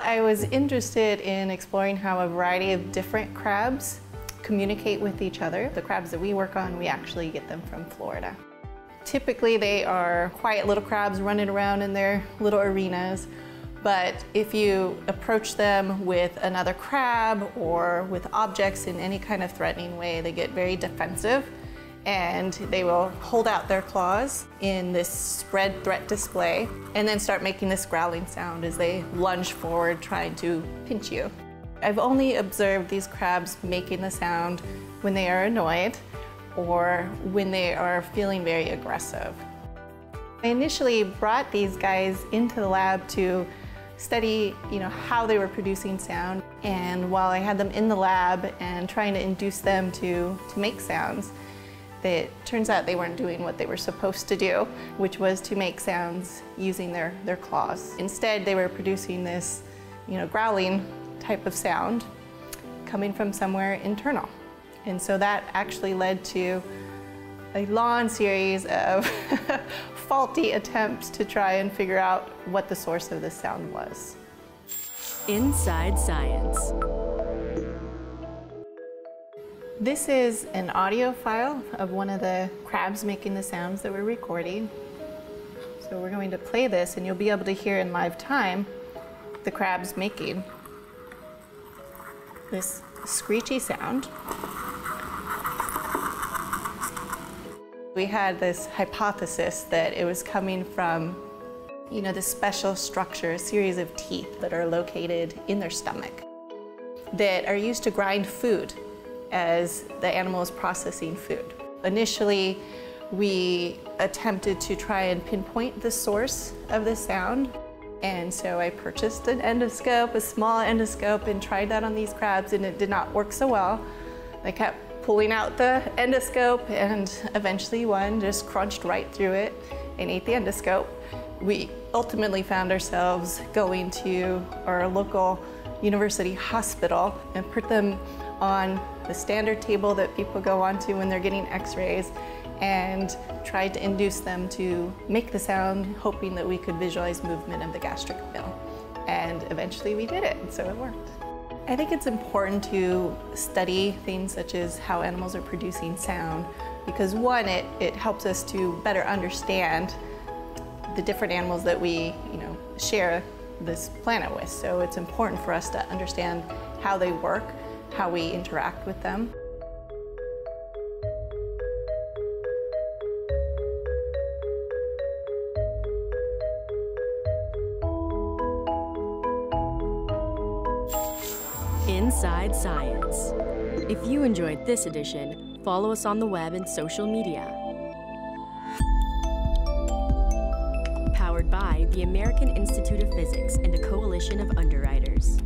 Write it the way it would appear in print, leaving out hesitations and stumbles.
I was interested in exploring how a variety of different crabs communicate with each other. The crabs that we work on, we actually get them from Florida. Typically, they are quiet little crabs running around in their little arenas. But if you approach them with another crab or with objects in any kind of threatening way, they get very defensive and they will hold out their claws in this spread threat display and then start making this growling sound as they lunge forward trying to pinch you. I've only observed these crabs making the sound when they are annoyed or when they are feeling very aggressive. I initially brought these guys into the lab to study, how they were producing sound. And while I had them in the lab and trying to induce them to make sounds, it turns out they weren't doing what they were supposed to do, which was to make sounds using their claws. Instead, they were producing this, growling type of sound coming from somewhere internal. And so that actually led to a long series of faulty attempts to try and figure out what the source of this sound was. Inside Science. This is an audio file of one of the crabs making the sounds that we're recording. So we're going to play this and you'll be able to hear in live time the crabs making this screechy sound. We had this hypothesis that it was coming from, this special structure, a series of teeth that are located in their stomach that are used to grind food as the animal is processing food. Initially, we attempted to try and pinpoint the source of the sound. And so I purchased an endoscope, a small endoscope, and tried that on these crabs, and it did not work so well. They kept pulling out the endoscope, and eventually one just crunched right through it and ate the endoscope. We ultimately found ourselves going to our local university hospital and put them on the standard table that people go onto when they're getting x-rays and tried to induce them to make the sound, hoping that we could visualize movement of the gastric mill. And eventually we did it, and so it worked. I think it's important to study things such as how animals are producing sound because one, it helps us to better understand the different animals that we, share this planet with. So it's important for us to understand how they work, how we interact with them. Inside Science. If you enjoyed this edition, follow us on the web and social media. Powered by the American Institute of Physics and a coalition of underwriters.